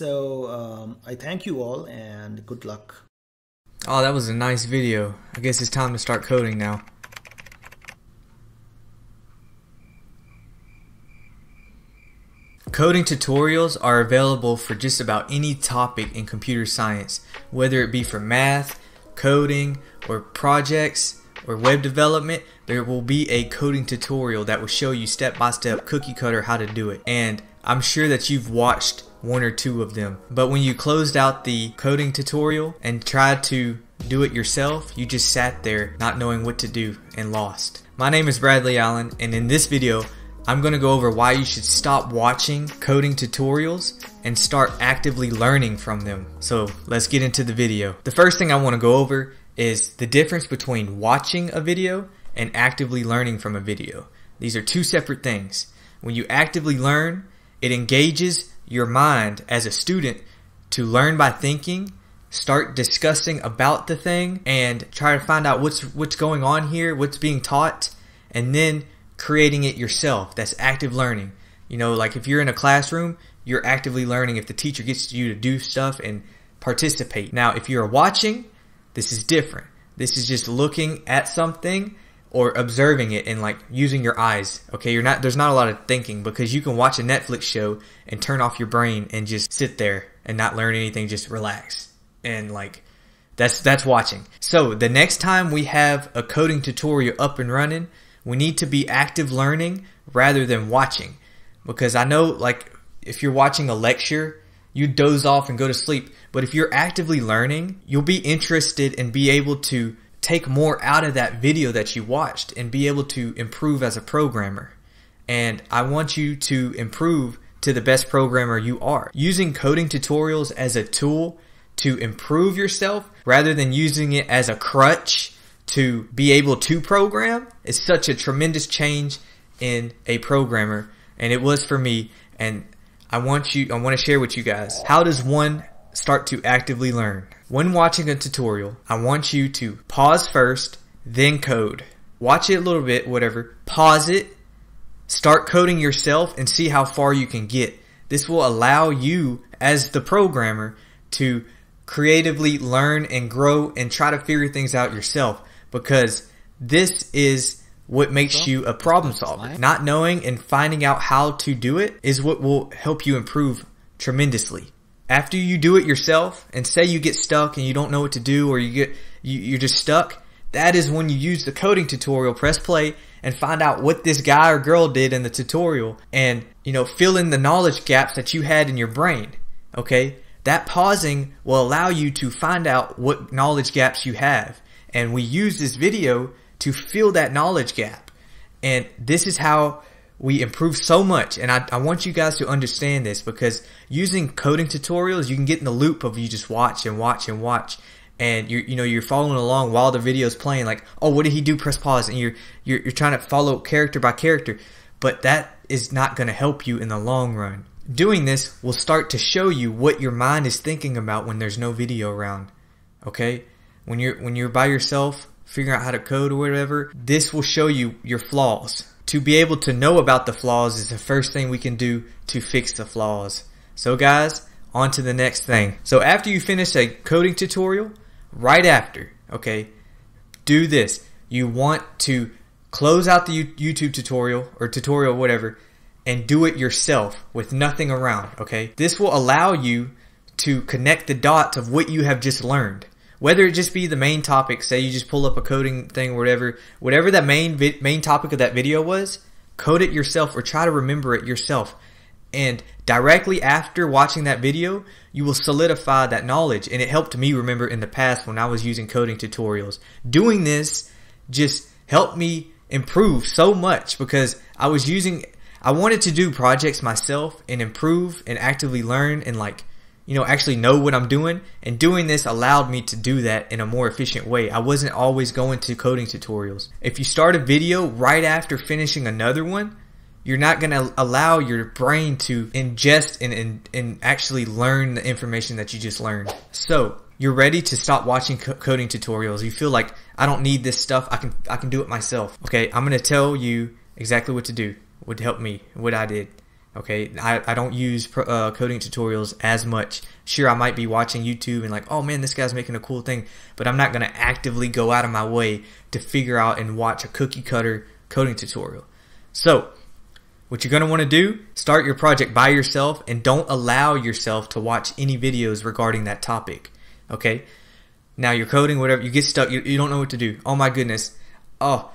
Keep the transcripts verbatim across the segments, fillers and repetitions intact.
So um, I thank you all and good luck. Oh, that was a nice video. I guess it's time to start coding now. Coding tutorials are available for just about any topic in computer science, whether it be for math, coding, or projects, or web development. There will be a coding tutorial that will show you step-by-step, cookie cutter, how to do it. And I'm sure that you've watched one or two of them. But when you closed out the coding tutorial and tried to do it yourself, you just sat there not knowing what to do and lost. My name is Bradley Allen, and in this video, I'm going to go over why you should stop watching coding tutorials and start actively learning from them. So let's get into the video. The first thing I want to go over is the difference between watching a video and actively learning from a video. These are two separate things. When you actively learn, it engages your mind as a student to learn by thinking, start discussing about the thing, and try to find out what's what's going on here, what's being taught, and then creating it yourself. That's active learning. You know, like if you're in a classroom, you're actively learning if the teacher gets you to do stuff and participate. Now, if you're watching, this is different. This is just looking at something or observing it and like using your eyes. Okay, you're not, there's not a lot of thinking, because you can watch a Netflix show and turn off your brain and just sit there and not learn anything, just relax. And like that's that's watching. So the next time we have a coding tutorial up and running, we need to be active learning rather than watching. Because I know, like, if you're watching a lecture, you doze off and go to sleep. But if you're actively learning, you'll be interested and be able to take more out of that video that you watched and be able to improve as a programmer. And I want you to improve to the best programmer you are. Using coding tutorials as a tool to improve yourself rather than using it as a crutch to be able to program is such a tremendous change in a programmer, and it was for me. And I want you I want to share with you guys, how does one start to actively learn? When watching a tutorial, I want you to pause first, then code. Watch it a little bit, whatever, pause it, start coding yourself, and see how far you can get. This will allow you as the programmer to creatively learn and grow and try to figure things out yourself. Because this is what makes you a problem solver. Not knowing and finding out how to do it is what will help you improve tremendously. After you do it yourself, and say you get stuck and you don't know what to do, or you get you, you're just stuck, that is when you use the coding tutorial, press play, and find out what this guy or girl did in the tutorial, and you know, fill in the knowledge gaps that you had in your brain. Okay? That pausing will allow you to find out what knowledge gaps you have. And we use this video to fill that knowledge gap. And this is how we improve so much. And I, I want you guys to understand this, because using coding tutorials, you can get in the loop of you just watch and watch and watch. And you're, you know, you're following along while the video is playing, like, oh, what did he do? Press pause. And you're, you're, you're trying to follow character by character. But that is not going to help you in the long run. Doing this will start to show you what your mind is thinking about when there's no video around. Okay? When you're when you're by yourself, figuring out how to code or whatever, this will show you your flaws. To be able to know about the flaws is the first thing we can do to fix the flaws. So guys, on to the next thing. So after you finish a coding tutorial, right after, okay, do this. You want to close out the YouTube tutorial or tutorial whatever and do it yourself with nothing around, okay? This will allow you to connect the dots of what you have just learned. Whether it just be the main topic, say you just pull up a coding thing or whatever, whatever that main main topic of that video was, code it yourself or try to remember it yourself. And directly after watching that video, you will solidify that knowledge. And it helped me remember in the past when I was using coding tutorials. Doing this just helped me improve so much, because I was using, I wanted to do projects myself and improve and actively learn and like, you know, actually know what I'm doing, and doing this allowed me to do that in a more efficient way. I wasn't always going to coding tutorials. If you start a video right after finishing another one, you're not going to allow your brain to ingest and, and, and actually learn the information that you just learned. So you're ready to stop watching co coding tutorials. You feel like, I don't need this stuff. I can, I can do it myself. Okay, I'm going to tell you exactly what to do, what helped me, what I did. Okay, I, I don't use pro, uh, coding tutorials as much. Sure, I might be watching YouTube and like, oh man, this guy's making a cool thing, but I'm not going to actively go out of my way to figure out and watch a cookie cutter coding tutorial. So what you're going to want to do, start your project by yourself and don't allow yourself to watch any videos regarding that topic. Okay, now you're coding, whatever, you get stuck, you, you don't know what to do. Oh my goodness. Oh,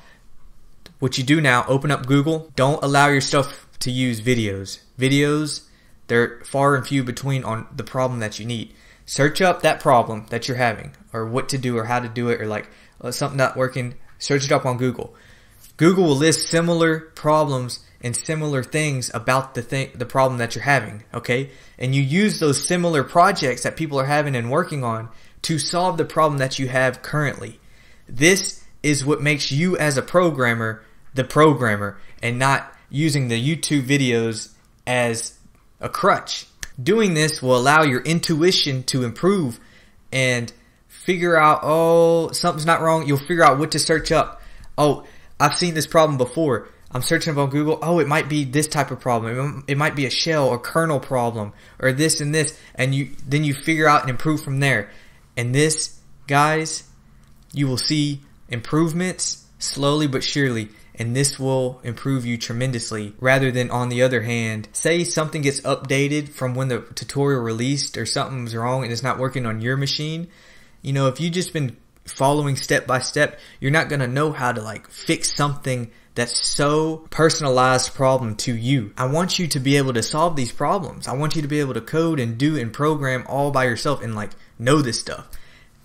what you do now, open up Google. Don't allow yourself to use videos. Videos, they're far and few between on the problem that you need. Search up that problem that you're having, or what to do, or how to do it, or like uh, something not working. Search it up on Google. Google will list similar problems and similar things about the thing, the problem that you're having. Okay, and you use those similar projects that people are having and working on to solve the problem that you have currently. This is what makes you as a programmer the programmer, and not using the YouTube videos as a crutch. Doing this will allow your intuition to improve and figure out, oh, something's not wrong. You'll figure out what to search up. Oh, I've seen this problem before. I'm searching up on Google. Oh, it might be this type of problem. It might be a shell or kernel problem or this and this. And you then you figure out and improve from there. And this, guys, you will see improvements slowly but surely. And this will improve you tremendously, rather than, on the other hand, say something gets updated from when the tutorial released or something's wrong and it's not working on your machine. You know, if you've just been following step by step, you're not going to know how to like fix something that's so personalized problem to you. I want you to be able to solve these problems. I want you to be able to code and do and program all by yourself and like know this stuff.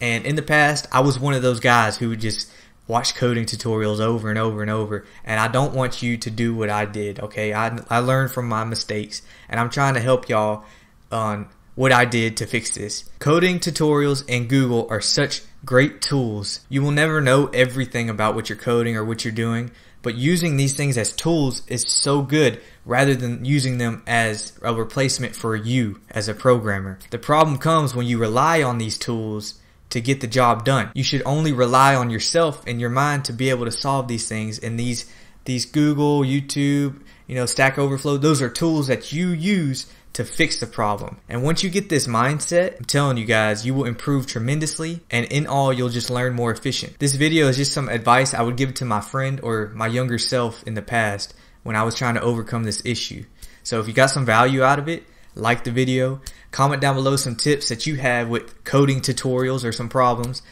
And in the past, I was one of those guys who would just watch coding tutorials over and over and over, and I don't want you to do what I did. Okay, I, I learned from my mistakes, and I'm trying to help y'all on what I did to fix this. Coding tutorials and Google are such great tools. You will never know everything about what you're coding or what you're doing, but using these things as tools is so good, rather than using them as a replacement for you as a programmer. The problem comes when you rely on these tools to get the job done. You should only rely on yourself and your mind to be able to solve these things. And these these Google, YouTube, you know, Stack Overflow, those are tools that you use to fix the problem. And once you get this mindset, I'm telling you guys, you will improve tremendously, and in all, you'll just learn more efficient. This video is just some advice I would give to my friend or my younger self in the past when I was trying to overcome this issue. So if you got some value out of it, like the video, comment down below some tips that you have with coding tutorials or some problems,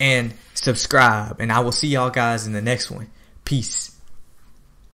and subscribe. And I will see y'all guys in the next one. Peace.